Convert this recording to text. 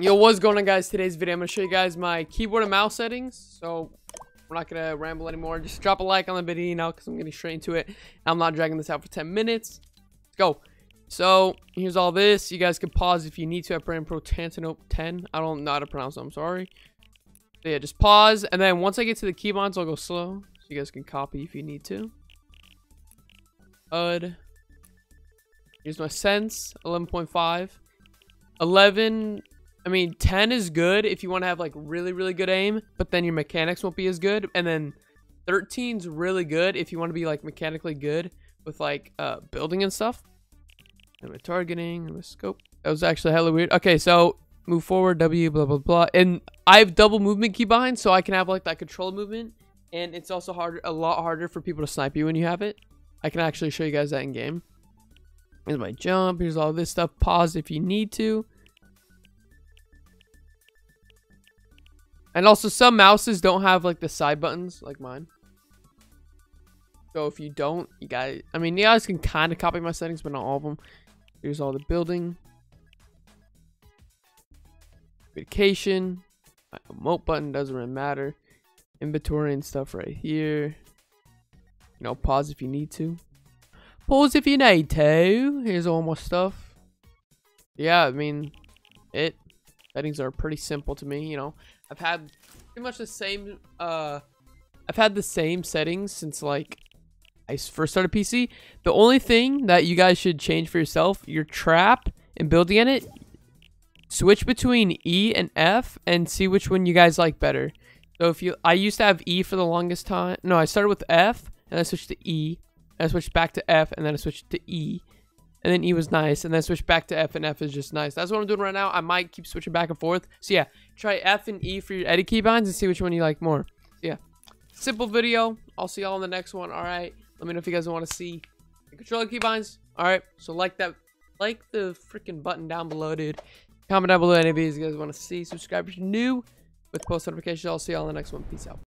Yo, what's going on, guys? Today's video, I'm gonna show you guys my keyboard and mouse settings. So we're not gonna ramble anymore. Just drop a like on the video now, because I'm getting straight into it. I'm not dragging this out for 10 minutes. Let's go. So here's all this. You guys can pause if you need to at Brand Pro Tantanope 10. I don't know how to pronounce it, I'm sorry. So yeah, just pause, and then once I get to the keybinds, I'll go slow, so you guys can copy if you need to. Here's my sense, 11.5. 10 is good if you want to have like really good aim, but then your mechanics won't be as good. And then 13's really good if you want to be like mechanically good with like building and stuff. And my targeting and my scope. That was actually hella weird. Okay, so move forward, W, blah, blah, blah. And I have double movement keybind, so I can have like that control movement. And it's also a lot harder for people to snipe you when you have it. I can actually show you guys that in game. Here's my jump. Here's all this stuff. Pause if you need to. And also, some mouses don't have like the side buttons like mine. So if you don't, you guys, you guys can kind of copy my settings, but not all of them. Here's all the building. Vacation. My emote button doesn't really matter. Inventory and stuff right here. You know, pause if you need to. Pause if you need to. Here's all my stuff. Yeah, settings are pretty simple to me, you know. I've had pretty much the same settings since like I first started PC. The only thing that you guys should change for yourself, your trap and building in it, switch between E and F and see which one you guys like better. So if you, I used to have E for the longest time. No, I started with F and I switched to E. And I switched back to F and then I switched to E. And then E was nice, and then switch back to F, and F is just nice. That's what I'm doing right now. I might keep switching back and forth. So yeah, try F and E for your edit keybinds and see which one you like more. So yeah, simple video. I'll see y'all in the next one. All right, let me know if you guys want to see the controller keybinds. All right, so like the freaking button down below, dude. Comment down below any of these you guys want to see. Subscribe if you're new with post notifications. I'll see y'all in the next one. Peace out.